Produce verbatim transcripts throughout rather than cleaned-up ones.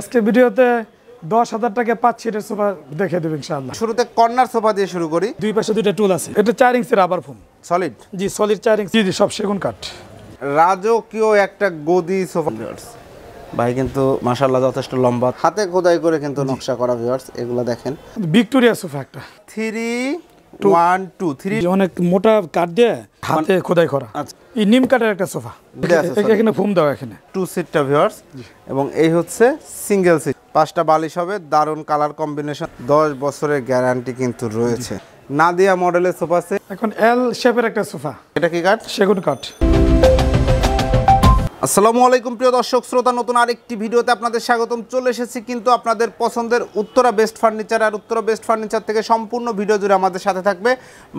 আজকে ভিডিওতে দশ হাজার টাকা পাঁচ সিটের সোফা দেখে দেব ইনশাআল্লাহ। শুরুতে কর্নার সোফা দিয়ে শুরু করি। দুই পাশে দুইটা টুল আছে। এটা চার ইঞ্চি রাবার ফোম সলিড। জি সলিড চার ইঞ্চি, জি সব সেগুন কাঠ। রাজু কিয়া একটা গদি সোফা ভাই, কিন্তু মাশাআল্লাহ যথেষ্ট লম্বা, হাতে খোদাই করে কিন্তু নকশা করা ভিউয়ার্স। এগুলো দেখেন ভিক্টোরিয়া সোফা একটা তিন এক দুই তিন অনেক মোটা কাঠ দিয়ে হাতে খোদাই করা। এই নিম কাঠের একটা সোফা, এখানে ফোম দাও, এখানে টু সিটটা ভিউয়ার্স, এবং এই হচ্ছে সিঙ্গেল সিট। পাঁচটা বালিশ হবে, দারুণ কালার কম্বিনেশন, দশ বছরের গ্যারান্টি কিন্তু রয়েছে। নাদিয়া মডেলের সোফা সেট। এখন এল শেপের একটা সোফা, এটা কি কাঠ? সেগুন কাঠ। আসসালামু আলাইকুম প্রিয় দর্শক শ্রোতা, নতুন আরেকটি ভিডিওতে আপনাদের স্বাগতম। চলে এসেছি কিন্তু আপনাদের পছন্দের উত্তরা বেস্ট ফার্নিচার, আর উত্তরা বেস্ট ফার্নিচার থেকে সম্পূর্ণ ভিডিও জুড়ে আমাদের সাথে থাকবে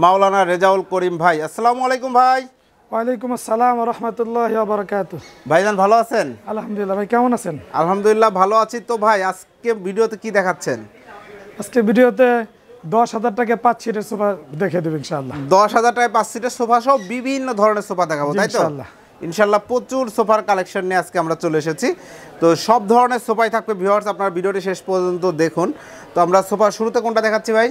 মাওলানা রেজাউল করিম ভাই। আসসালামু আলাইকুম ভাই। ওয়ালাইকুম আসসালাম ওয়া রাহমাতুল্লাহি ওয়া বারাকাতুহু। ভাইজান ভালো আছেন? আলহামদুলিল্লাহ। ভাই কেমন আছেন? আলহামদুলিল্লাহ ভালো আছি। তো ভাই আজকে ভিডিওতে কি দেখাচ্ছেন? আজকে ভিডিওতে দশ হাজার টাকা পাঁচ সিটের সোফা দেখে দেব ইনশাআল্লাহ। দশ হাজার টাকা পাঁচ সিটের সোফা সহ বিভিন্ন ধরনের সোফা দেখাবো, তাই তো? ইনশাআল্লাহ ইনশাআল্লাহ প্রচুর সোফার কালেকশন নিয়ে আজকে আমরা চলে এসেছি। তো সব ধরনের সোফাই থাকবে ভিউয়ার্স, আপনারা ভিডিওটি শেষ পর্যন্ত দেখুন। তো আমরা সোফা শুরুতে কোনটা দেখাচ্ছি ভাই?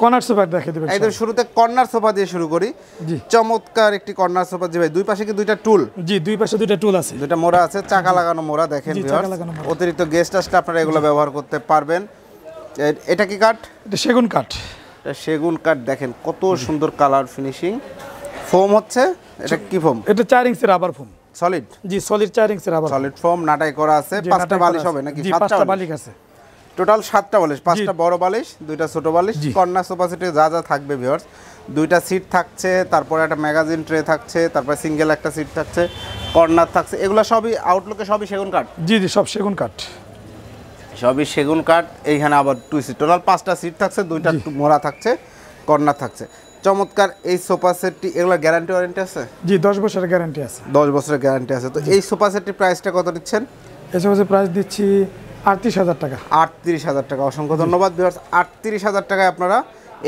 কর্নার সোফা দেখিয়ে দেব। একদম শুরুতে কর্নার সোফা দিয়ে শুরু করি। জি চমৎকার একটি কর্নার সোফা। জি ভাই দুই পাশে কি দুইটা টুল? জি দুই পাশে দুইটা টুল আছে, দুইটা মোড়া আছে, চাকা লাগানো মোড়া। দেখেন ভিউয়ার্স অতিরিক্ত গেস্ট আসলে আপনারা এগুলো ব্যবহার করতে পারবেন। এটা কি কাঠ? এটা সেগুন কাঠ। এটা সেগুন কাঠ। দেখেন কত সুন্দর কালার ফিনিশিং। ফোম হচ্ছে এটা কি ফোম? এটা চার ইঞ্চি রাবার ফোম সলিড। জি সলিড চার ইঞ্চি রাবার সলিড ফোম, নাটাই করা আছে। পাঁচটা বালিশ হবে নাকি? পাঁচটা বালিশ আছে টোটাল, সাতটা বালিশ, পাঁচটা বড় বালিশ, দুইটা ছোট বালিশ। কর্নার সোফা সেটে যা যা থাকবে ভিউয়ার্স, দুইটা সিট থাকছে, তারপরে একটা ম্যাগাজিন ট্রে থাকছে, তারপরে সিঙ্গেল একটা সিট থাকছে, কর্নার থাকছে। এগুলো সবই আউটলুকে সবই সেগুন কাঠ। জি জি সব সেগুন কাঠ, সবই সেগুন কাঠ। এইখানে আবার টু সিট, টোটাল পাঁচটা সিট থাকছে, দুইটা মোড়া থাকছে, কর্নার থাকছে। চমৎকার এই সোফা সেটটি। এগুলো গ্যারান্টি ওয়ারেন্টি আছে? জি দশ বছরের গ্যারান্টি আছে। দশ বছরের গ্যারান্টি আছে। তো এই সোফা সেটটির প্রাইসটা কত নিচ্ছেন? এই সোফা সেট প্রাইস দিচ্ছি আটত্রিশ হাজার টাকা। আটত্রিশ হাজার টাকা। অসংখ্য ধন্যবাদ ভিউয়ার্স। আটত্রিশ হাজার টাকায় আপনারা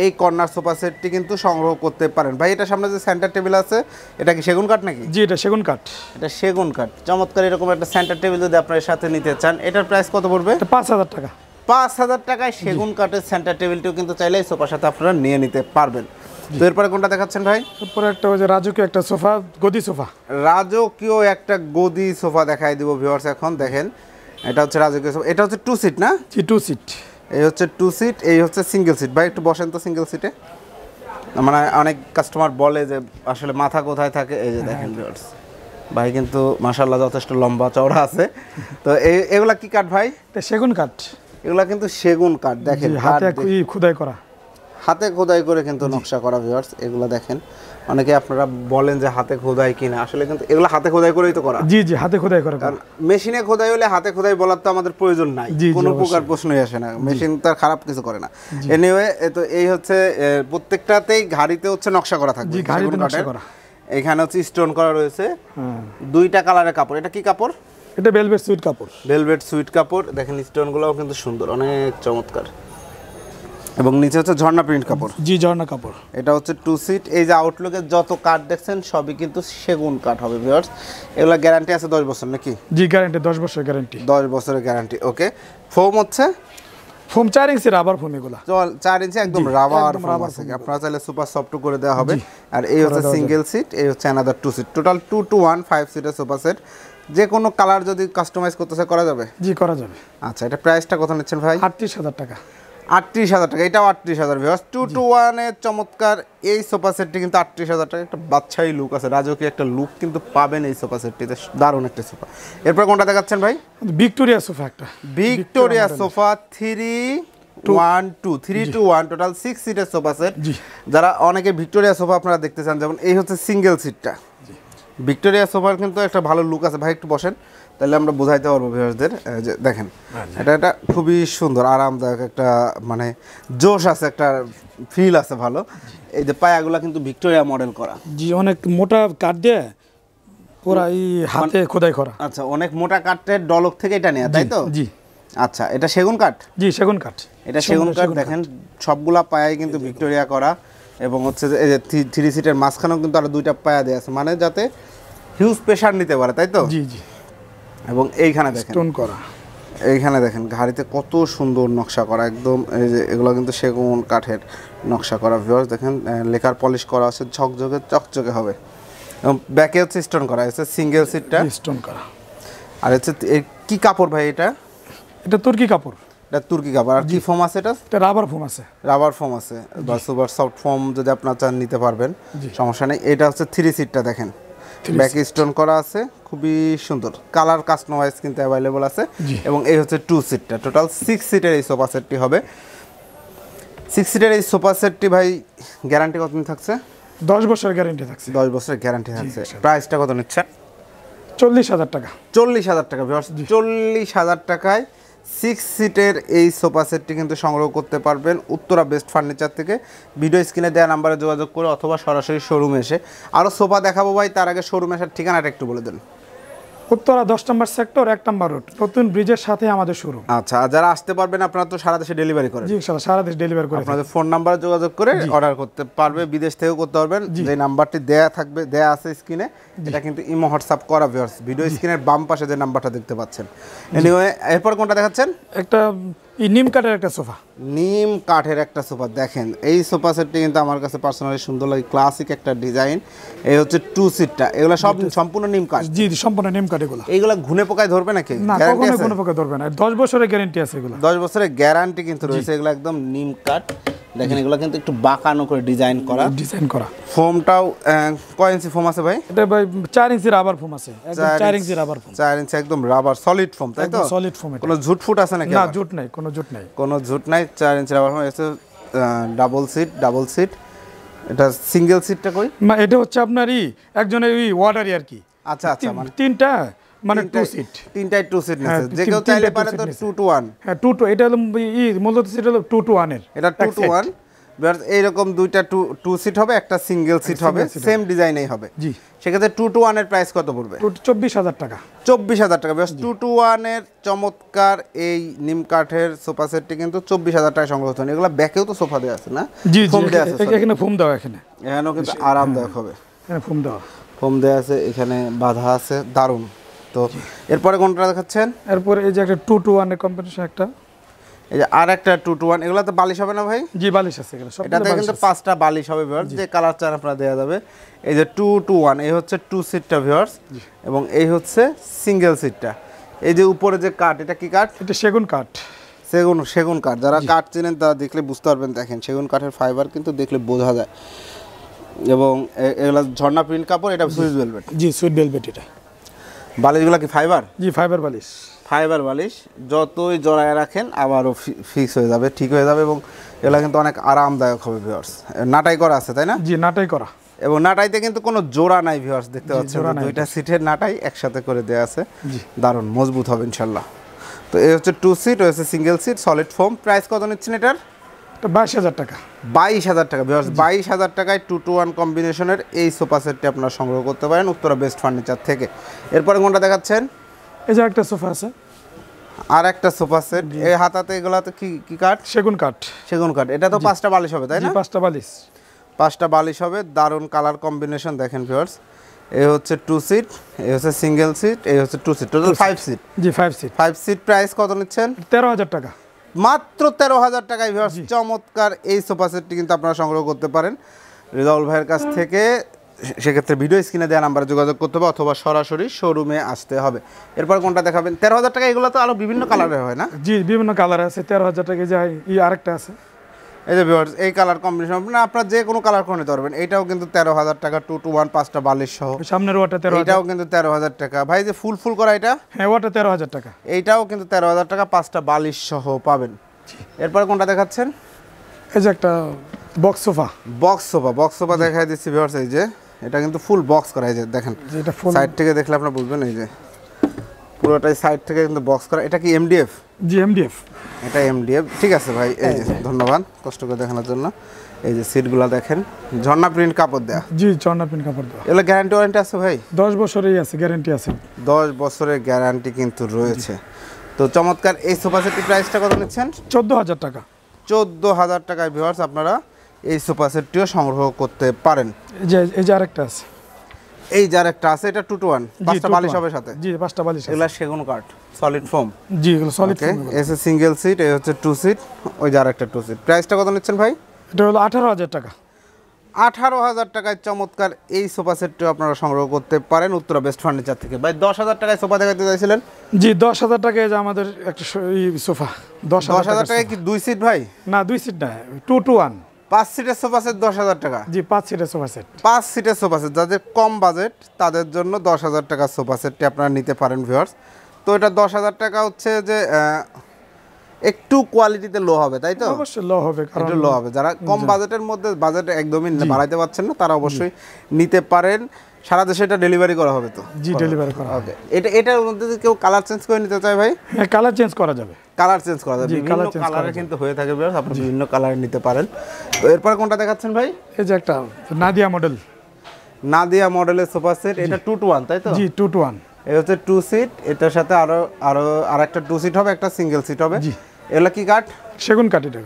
এই কর্নার সোফা সেটটি কিন্তু সংগ্রহ করতে পারেন। ভাই এটা সামনে যে সেন্টার টেবিল আছে, এটা কি সেগুন কাঠ নাকি? জি এটা সেগুন কাঠ। এটা সেগুন কাঠ। চমৎকার এরকম একটা সেন্টার টেবিল যদি আপনারা এর সাথে নিতে চান, এটার প্রাইস কত পড়বে? পাঁচ হাজার টাকা। পাঁচ হাজার টাকায় সেগুন কাঠের সেন্টার টেবিলটিও কিন্তু চাইলে এই সোফার সাথে আপনারা নিয়ে নিতে পারবেন। তো এরপরে কোনটা দেখাচ্ছেন ভাই? এরপরে একটা ওই যে রাজু কিয়া একটা সোফা, গদি সোফা। রাজু কিয়া একটা গদি সোফা দেখাই দেব ভিউয়ার্স। এখন দেখেন এটা হচ্ছে রাজু কিয়া সোফা। এটা হচ্ছে টু সিট না? জি টু সিট। এই হচ্ছে টু সিট, এই হচ্ছে সিঙ্গেল সিট। ভাই একটু বসেন তো সিঙ্গেল সিটে, মানে অনেক কাস্টমার বলে যে আসলে মাথা কোথায় থাকে। এই যে দেখেন ভিউয়ার্স ভাই কিন্তু মাশাআল্লাহ যথেষ্ট লম্বা চওড়া আছে। তো এই এগুলা কি কাঠ ভাই? এটা সেগুন কাঠ। এগুলা কিন্তু সেগুন কাঠ। দেখেন হাতে খোদাই করা, হাতে খোদাই করে কিন্তু নকশা করা ভিউয়ার্স। এগুলো দেখেন অনেকে আপনারা বলেন যে হাতে খোদাই কিনা, আসলে কিন্তু এগুলো হাতে খোদাই করেই তো করা। জি জি হাতে খোদাই করা, কারণ মেশিনে খোদাই হলে হাতে খোদাই বলার তো আমাদের প্রয়োজন নাই, কোনো প্রকার প্রশ্নই আসে না, মেশিন তার খারাপ কিছু করে না। এনিওয়ে তো এই হচ্ছে প্রত্যেকটাতেই ঘাড়িতে হচ্ছে নকশা করা থাকবে, ঘাড়িতে নকশা করা। এখানে হচ্ছে স্টোন করা রয়েছে, দুইটা কালারের কাপড়। এটা কি কাপড়? এটা ভেলভেট সুইট কাপড়। ভেলভেট সুইট কাপড়। দেখেন স্টোনগুলোও কিন্তু সুন্দর, অনেক চমৎকার। এবং নিচে হচ্ছে ঝর্ণা প্রিন্ট কাপড়। জি ঝর্ণা কাপড়। এটা হচ্ছে টু সিট। এই যে আউটলুকের যত কাঠ দেখছেন সবই কিন্তু সেগুন কাঠ হবে ভিউয়ার্স। এগুলো গ্যারান্টি আছে দশ বছর নাকি? জি গ্যারান্টি দশ বছর গ্যারান্টি। দশ বছরের গ্যারান্টি। ওকে ফোম হচ্ছে ফোম চার ইঞ্চি রাবার ফোম। এগুলো চার ইঞ্চি একদম রাবার ফোম আছে, আপনারা চাইলে সুপার সফট করে দেওয়া হবে। আর এই হচ্ছে সিঙ্গেল সিট, এই হচ্ছে another two seat. Total two two one five সিটের সোফা সেট। যে কোনো কালার যদি কাস্টমাইজ করতে চায় করা যাবে? জি করা যাবে। আচ্ছা এটা প্রাইসটা কত নিচ্ছেন ভাই? আটত্রিশ হাজার টাকা। আটত্রিশ হাজার টাকা। এটাও আটত্রিশ হাজার ভিউয়ার্স। টু টু ওয়ানের চমৎকার এই সোফা সেটটি কিন্তু আটত্রিশ হাজার টাকা। একটা বাচ্চাই লুক আছে, রাজকীয় একটা লুক কিন্তু পাবেন এই সোফা সেটটিতে, দারুণ একটা সোফা। এরপর কোনটা দেখাচ্ছেন ভাই? ভিক্টোরিয়া সোফা একটা। Victoria sofa three one two three two one total six সিটের সোফা সেট। যারা অনেকে ভিক্টোরিয়া সোফা আপনারা দেখতে চান, যেমন এই হচ্ছে সিঙ্গেল সিটটা। ভিক্টোরিয়া সোফার কিন্তু একটা ভালো লুক আছে। ভাই একটু বসেন, তাহলে আমরা বোঝাইতে পারবো ভিউয়ারদের। যে দেখেন এটা এটা খুবই সুন্দর, আরামদায়ক একটা, মানে জোশ আছে, একটা ফিল আছে ভালো। এই যে পায়াগুলো কিন্তু ভিক্টোরিয়া মডেল করা। জি অনেক মোটা কাঠ দিয়ে পুরা এই হাতে খোদাই করা। আচ্ছা অনেক মোটা কাঠের ডলক থেকে এটা নেওয়া, তাই তো? জি আচ্ছা এটা সেগুন কাঠ। জি সেগুন কাঠ। এটা সেগুন কাঠ। দেখেন সবগুলা পায়াই কিন্তু ভিক্টোরিয়া করা, এবং হচ্ছে এই যে থ্রি সিটের মাঝখানেও কিন্তু আরও দুইটা পায়া দেওয়া আছে, মানে যাতে হিউজ প্রেশার নিতে পারে, তাই তো? জি জি। এবং এইখানে দেখেন স্টোন করা, এইখানে দেখেন ঘাড়িতে কত সুন্দর নকশা করা, একদম এই যে এগুলো কিন্তু সেগুন কাঠের নকশা করা। ভিউয়ার্স দেখেন লেকার পলিশ করা আছে, ঝকঝকে চকচকে হবে। এবং ব্যাকে হচ্ছে স্টোন করা আছে, সিঙ্গেল সিটটা স্টোন করা। আর হচ্ছে কি কাপড় ভাই এটা? এটা তুর্কি কাপড়। এটা তুর্কি কাপড়। আর কি ফোম আছে? এটা এটা রাবার ফোম আছে। রাবার ফোম আছে বা সুপার সফট ফোম যদি আপনারা চান নিতে পারবেন, সমস্যা নেই। এটা হচ্ছে থ্রি সিটটা দেখেন, ব্যাক স্টোন করা আছে, খুবই সুন্দর। কালার কাস্টমাইজ কিন্তু অ্যাভেলেবল আছে। এবং এই হচ্ছে টু সিটটা। টোটাল সিক্স সিটের এই সোফা সেটটি হবে। সিক্স সিটের এই সোফা সেটটি ভাই গ্যারান্টি কতদিন থাকছে? দশ বছরের গ্যারান্টি থাকছে। দশ বছরের গ্যারান্টি থাকছে। প্রাইসটা কত নিচ্ছেন? চল্লিশ হাজার টাকা। চল্লিশ হাজার টাকা। চল্লিশ হাজার টাকায় সিক্স সিটের এই সোফা সেটটি কিন্তু সংগ্রহ করতে পারবেন উত্তরা বেস্ট ফার্নিচার থেকে। ভিডিও স্ক্রিনে দেওয়া নাম্বারে যোগাযোগ করে অথবা সরাসরি শোরুমে এসে। আরও সোফা দেখাবো ভাই, তার আগে শোরুমে আসার ঠিকানাটা একটু বলে দেন। উত্তরা দশ নম্বর সেক্টর এক নম্বর রোড, নতুন ব্রিজের সাথে আমাদের শোরুম। আচ্ছা, যারা আসতে পারবেন আপনারা তো সারা দেশে ডেলিভারি করেন? জি স্যার, সারা দেশে ডেলিভারি করেন। আপনাদের ফোন নাম্বারে যোগাযোগ করে অর্ডার করতে পারবে, বিদেশ থেকেও করতে পারবেন। যে নাম্বারটি দেয়া থাকবে, দেয়া আছে স্ক্রিনে, এটা কিন্তু ইমো হোয়াটসঅ্যাপ করা। ভিউয়ার্স ভিডিও স্ক্রিনের বাম পাশে যে নাম্বারটা দেখতে পাচ্ছেন। এনিওয়ে, এরপর কোনটা দেখাচ্ছেন? একটা নিম কাঠের একটা সোফা। নিম কাঠের একটা সোফা দেখেন, এই সোফা সেটটি কিন্তু আমার কাছে পার্সোনালি সুন্দর লাগে, ক্লাসিক একটা ডিজাইন। এই হচ্ছে টু সিটটা, এগুলো সব সম্পূর্ণ নিম কাঠ। জি জি, সম্পূর্ণ নিম কাঠ। এগুলো এগুলো ঘুনে পোকায় ধরবে নাকি? না, কখনো ঘুনে পোকায় ধরবে না। দশ বছরের গ্যারান্টি আছে এগুলো। দশ বছরের গ্যারান্টি কিন্তু রয়েছে। এগুলো একদম নিম কাঠ দেখেন, এগুলো কিন্তু একটু বাঁকানো করে ডিজাইন করা। ডিজাইন করা ফোমটাও কয় ইঞ্চি ফোম আছে ভাই? এটা ভাই চার ইঞ্চি রাবার ফোম আছে, একদম চার ইঞ্চি রাবার ফোম। চার ইঞ্চি একদম রাবার সলিড ফোম, তাই তো? সলিড ফোম, কোনো ঝুট ফুট আছে নাকি? না, ঝুট নাই, কোনো ঝুট নাই, কোনো ঝুট নাই। চার ইঞ্চি রাবার ফোম। এটা ডাবল সিট। Double seat. এটা সিঙ্গেল সিটটা কই? মানে এটা হচ্ছে আপনারই একজনের ওই ওয়াটারি আর কি। আচ্ছা আচ্ছা, মানে তিনটা মানে টু সিট, তিনটাই টু সিট আছে। যে কেউ চাইলে পারে তো টু টু ওয়ান। হ্যাঁ টু টু, এটা হলো মূলত সিট হলো টু টু ওয়ান এর। এটা টু টু ওয়ান। বের এই রকম দুইটা টু টু সিট হবে, একটা সিঙ্গেল সিট হবে, সেম ডিজাইনেই হবে। জি, সেক্ষেত্রে টু টু ওয়ান এর প্রাইস কত পড়বে? চব্বিশ হাজার টাকা। চব্বিশ হাজার টাকা। বের টু টু ওয়ান এর চমৎকার এই নিম কাঠের সোফা সেটটি কিন্তু চব্বিশ হাজার টাকায় সংগ্রহ করতে। এগুলা ব্যাকেও তো সোফা দেয়া আছে না? জি জি, এখানে ফোম দাও। এখানে এখানে কিন্তু আরামদায়ক হবে। এখানে ফোম দাও, ফোম দেয়া আছে, এখানে বাধা আছে, দারুণ। তো এরপরে কোনটা দেখাচ্ছেন? এরপর এই যে একটা টু টু ওয়ান এর কম্পিটিশন, একটা এই যে আর একটা টু টু ওয়ান। এগুলা তো বালিশ হবে না ভাই? জি বালিশ আছে এগুলা সব। এটাতে কিন্তু পাঁচটা বালিশ হবে ভিউয়ার্স, যে কালার চান আপনারা দেয়া যাবে। এই যে টু টু ওয়ান, এই হচ্ছে টু সিটটা ভিউয়ার্স, এবং এই হচ্ছে সিঙ্গেল সিটটা। এই যে উপরে যে কাঠ, এটা কি কাঠ? এটা সেগুন কাঠ। সেগুন সেগুন কাঠ, যারা কাঠ চেনেন তারা দেখলে বুঝতে পারবেন। দেখেন সেগুন কাঠের ফাইবার কিন্তু দেখলে বোঝা যায়। এবং এগুলা ঝর্ণা প্রিন্ট কাপড়, এটা সুইস ভেলভেট। জি সুইস ভেলভেট। এটা বালিশগুলো কি ফাইবার? জি ফাইবার বালিশ। ফাইবার বালিশ যতই জড়ায় রাখেন আবারও ফিক্স হয়ে যাবে, ঠিক হয়ে যাবে। এবং এগুলো কিন্তু অনেক আরামদায়ক হবে ভিউয়ার্স। নাটাই করা আছে, তাই না? জি নাটাই করা। এবং নাটাইতে কিন্তু কোনো জোড়া নাই ভিউয়ার্স, দেখতে পাচ্ছেন দুইটা সিটের নাটাই একসাথে করে দেওয়া আছে। দারুণ মজবুত হবে ইনশাল্লাহ। তো এই হচ্ছে টু সিট, হচ্ছে single seat, solid foam. Price কত নিচ্ছেন এটার? বাইশ হাজার টাকা। বাইশ হাজার টাকা ভিউয়ার্স। বাইশ হাজার টাকায় টু টু ওয়ান কম্বিনেশনের এই সোফা সেটটি আপনারা সংগ্রহ করতে পারেন উত্তরা বেস্ট ফার্নিচার থেকে। এরপরে কোনটা দেখাচ্ছেন? এই যে একটা সোফা আছে, আর একটা সোফা সেট। এই হাতাতে এগুলাতে কি কি কাঠ? সেগুন কাঠ। সেগুন কাঠ। এটা তো পাঁচটা বালিশ হবে, তাই না? পাঁচটা বালিশ। পাঁচটা বালিশ হবে। দারুণ কালার কম্বিনেশন দেখেন ভিউয়ার্স। এই হচ্ছে টু সিট, এই হচ্ছে সিঙ্গেল সিট, এই হচ্ছে two seat, total five seat. জি five seat. Five seat. Price কত নিচ্ছেন? তেরো হাজার টাকা। মাত্র তেরো হাজার টাকায় ভিউয়ার্স চমৎকার এই সোফা সেটটি কিন্তু আপনারা সংগ্রহ করতে পারেন রেজাউল ভাইয়ের কাছ থেকে। সেক্ষেত্রে ভিডিও স্ক্রিনে দেওয়া নাম্বারে যোগাযোগ করতে হবে অথবা সরাসরি শোরুমে আসতে হবে। এরপর কোনটা দেখাবেন? তেরো হাজার টাকা। এগুলো তো আরও বিভিন্ন কালারের হয় না? জি বিভিন্ন কালার আছে। তেরো হাজার টাকা যে এই আরেকটা আছে, এই যে ভিউয়ার্স এই কালার কম্বিনেশন আপনি আপনার যে কোনো কালার করে নিতে পারবেন। এটাও কিন্তু তেরো হাজার টাকা, টু টু ওয়ান পাঁচটা বালিশ সহ। সামনের ওয়াটা তেরো, এটাও কিন্তু তেরো হাজার টাকা। ভাই যে ফুল ফুল করা এটা? হ্যাঁ ওয়াটা তেরো হাজার টাকা। এইটাও কিন্তু তেরো হাজার টাকা, পাঁচটা বালিশ সহ পাবেন। এরপরে কোনটা দেখাচ্ছেন? এই যে একটা box sofa. Box sofa. Box sofa দেখাই দিচ্ছি ভিউয়ার্স। এই যে এটা কিন্তু ফুল বক্স করা। এই যে দেখেন সাইড থেকে দেখলে আপনারা বুঝবেন, এই যে পুরোটাই সাইড থেকে কিন্তু বক্স করা। এটা কি এমডিএফ? জি এমডিএফ। এটা এমডিএফ। ঠিক আছে ভাই, এই যে ধন্যবাদ কষ্ট করে দেখানোর জন্য। এই যে সিটগুলো দেখেন, ঝর্ণা প্রিন্ট কাপড় দেয়া। জি ঝর্ণা প্রিন্ট কাপড় দেয়া। এগুলো গ্যারান্টি ওয়ারেন্টি আছে ভাই? দশ বছরেই আছে গ্যারান্টি আছে। দশ বছরের গ্যারান্টি কিন্তু রয়েছে। তো চমৎকার এই সোফা সেটটি প্রাইসটা কত নিচ্ছেন? চোদ্দ হাজার টাকা। চোদ্দ হাজার টাকায় ভিউয়ার্স আপনারা এই সোফা সেটটিও সংগ্রহ করতে পারেন। এই যে এই যে আরেকটা আছে, এই যার একটা আছে এটা two to one পাঁচটা বালিশ হবে সাথে জি পাঁচটা বালিশ এগুলা সেগুন কাঠ সলিড ফোম জি এগুলা সলিড ফোম এস এ সিঙ্গেল সিট এই হচ্ছে two সিট ওই যার একটা two সিট প্রাইসটা কত নিচ্ছেন ভাই এটা হলো eighteen thousand টাকা eighteen thousand টাকায় চমৎকার এই সোফা সেটটি আপনারা সংগ্রহ করতে পারেন উত্তরা বেস্ট ফার্নিচার থেকে ভাই ten thousand টাকায় সোফা দেখাতে চাইছিলেন জি ten thousand টাকায় যে আমাদের একটা সোফা ten thousand টাকায় কি two সিট ভাই না two সিট না two to one five সিটের সোফা সেট ten thousand টাকা জি five সিটের সোফা সেট five সিটের সোফা সেট যাদের কম বাজেট তাদের জন্য ten thousand টাকা সোফা সেটটি আপনারা নিতে পারেন ভিউয়ার্স তো এটা ten thousand টাকা হচ্ছে যে একটু কোয়ালিটিতে লো হবে তাই তো অবশ্যই লো হবে কারণ এটা লো হবে যারা কম বাজেটের মধ্যে বাজেট একদমই বাড়াইতে পারছেন না তারা অবশ্যই নিতে পারেন সারা দেশে এটা ডেলিভারি করা হবে তো জি ডেলিভারি করা হবে এটা এটার মধ্যে কেউ কালার চেঞ্জ করে নিতে চায় ভাই হ্যাঁ কালার চেঞ্জ করা যাবে কালার চেঞ্জ করা যাবে বিভিন্ন কালারে কিন্তু হয়ে থাকে ভিউয়ার্স আপনি বিভিন্ন কালার নিতে পারেন তো এরপর কোনটা দেখাচ্ছেন ভাই এই যে একটা নাদিয়া মডেল নাদিয়া মডেলের সোফা সেট এটা two to one তাই তো জি two to one এটা হচ্ছে two সিট এটার সাথে আরো আরো আরেকটা two সিট হবে একটা সিঙ্গেল সিট হবে জি এলা কি কাট সেগুন কাট এটা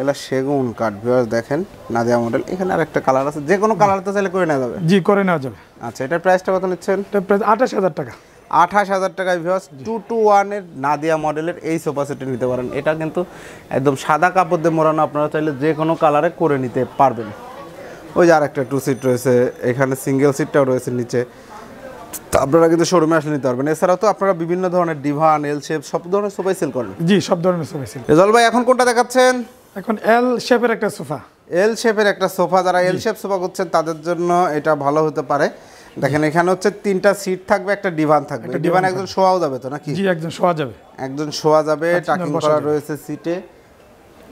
এলা সেগুন কাট ভিউয়ার্স দেখেন নাদিয়া মডেল এখানে আরেকটা কালার আছে যে কোনো কালার তো চাইলে করে নেওয়া যাবে জি করে নেওয়া যাবে আচ্ছা এটা প্রাইসটা কত নিচ্ছেন এটা প্রাইস twenty-eight thousand টাকা twenty-eight thousand টাকায় ভিউয়ার্স two to one এর নাদিয়া মডেলের এই সোফা সেট নিতে পারেন এটা কিন্তু একদম সাদা কাপড় দিয়ে মোড়ানো আপনারা চাইলে যে কোনো কালারে করে নিতে পারবেন ওই যে আরেকটা two সিট রয়েছে এখানে সিঙ্গেল সিটটাও রয়েছে নিচে আপনারা কিন্তু শোরুমে আসলে নিতে পারবেন এছাড়াও তো আপনারা বিভিন্ন ধরনের ডিভান এল শেপ সব ধরনের সোফা সেল করেন জি সব ধরনের সোফা সেল রেজাল ভাই এখন কোনটা দেখাচ্ছেন এখন এল শেপের একটা সোফা এল শেপের একটা সোফা যারা এল শেপ সোফা করছেন তাদের জন্য এটা ভালো হতে পারে দেখেন এখানে হচ্ছে তিনটা সিট থাকবে একটা ডিভান থাকবে ডিভান একদম শোয়াও যাবে তো নাকি জি একদম শোয়া যাবে একদম শোয়া যাবে টাকিং করা রয়েছে সিটে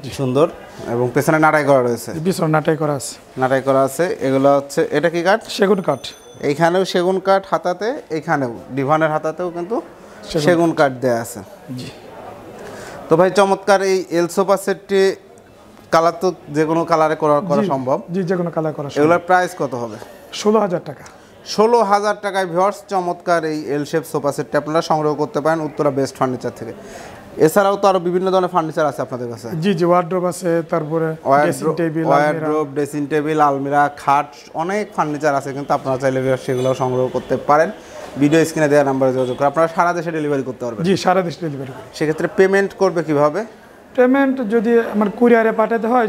জি সুন্দর এবং পেছনে নাটাই করা রয়েছে পিছনে নাটাই করা আছে নাটাই করা আছে এগুলো হচ্ছে এটা কি কাঠ সেগুন কাঠ এইখানেও সেগুন কাঠ হাতাতে এইখানেও ডিভানের হাতাতেও কিন্তু সেগুন কাঠ দেয়া আছে জি তো ভাই চমৎকার এই এল সোফা সেটটি কালার তো যে কোনো কালারে করা করা সম্ভব জি যে কোনো কালার করা সম্ভব এগুলোর প্রাইস কত হবে ষোলো হাজার টাকা ষোলো হাজার টাকায় ভিউয়ার্স চমৎকার এই এল শেপ সোফা সেটটি আপনারা সংগ্রহ করতে পারেন উত্তরা বেস্ট ফার্নিচার থেকে এছাড়াও তো আরো বিভিন্ন ধরনের ফার্নিচার আছে আপনাদের কাছে জি জি ওয়ার্ড্রোব আছে তারপরে dressing table wardrobe dressing table আলমিরা খাট অনেক ফার্নিচার আছে কিন্তু আপনারা চাইলে সেগুলো সংগ্রহ করতে পারেন ভিডিও স্ক্রিনে দেওয়া নম্বরে যোগাযোগ করে আপনারা সারা দেশে ডেলিভারি করতে পারবেন জি সারা দেশে ডেলিভারি করতে সেক্ষেত্রে পেমেন্ট করবে কিভাবে পেমেন্ট যদি আমার কুরিয়ারে পাঠাতে হয়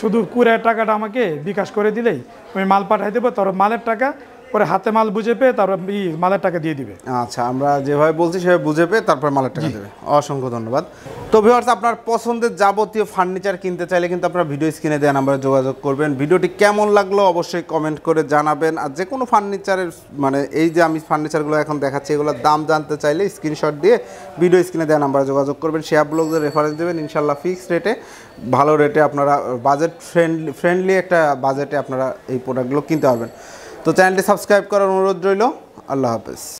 শুধু কুরিয়ার টাকাটা আমাকে বিকাশ করে দিলেই আমি মাল পাঠিয়ে দেবো তার মালের টাকা পরে হাতে মাল বুঝে পে তারপর মালের টাকা দিয়ে দিবে আচ্ছা আমরা যেভাবে বলছি সেভাবে বুঝে পে তারপর মালের টাকা দেবে অসংখ্য ধন্যবাদ তো ভিউয়ার্স আপনার পছন্দের যাবতীয় ফার্নিচার কিনতে চাইলে কিন্তু আপনারা ভিডিও স্ক্রিনে দেওয়া নাম্বারে যোগাযোগ করবেন ভিডিওটি কেমন লাগলো অবশ্যই কমেন্ট করে জানাবেন আর যে কোনো ফার্নিচারের মানে এই যে আমি ফার্নিচারগুলো এখন দেখাচ্ছি এগুলোর দাম জানতে চাইলে স্ক্রিনশট দিয়ে ভিডিও স্ক্রিনে দেওয়া নাম্বারে যোগাযোগ করবেন শেয়ার ব্লগদের রেফারেন্স দেবেন ইনশাল্লাহ ফিক্সড রেটে ভালো রেটে আপনারা বাজেট ফ্রেন্ডলি ফ্রেন্ডলি একটা বাজেটে আপনারা এই প্রোডাক্টগুলো কিনতে পারবেন তো চ্যানেলটি সাবস্ক্রাইব করার অনুরোধ রইল আল্লাহ হাফেজ।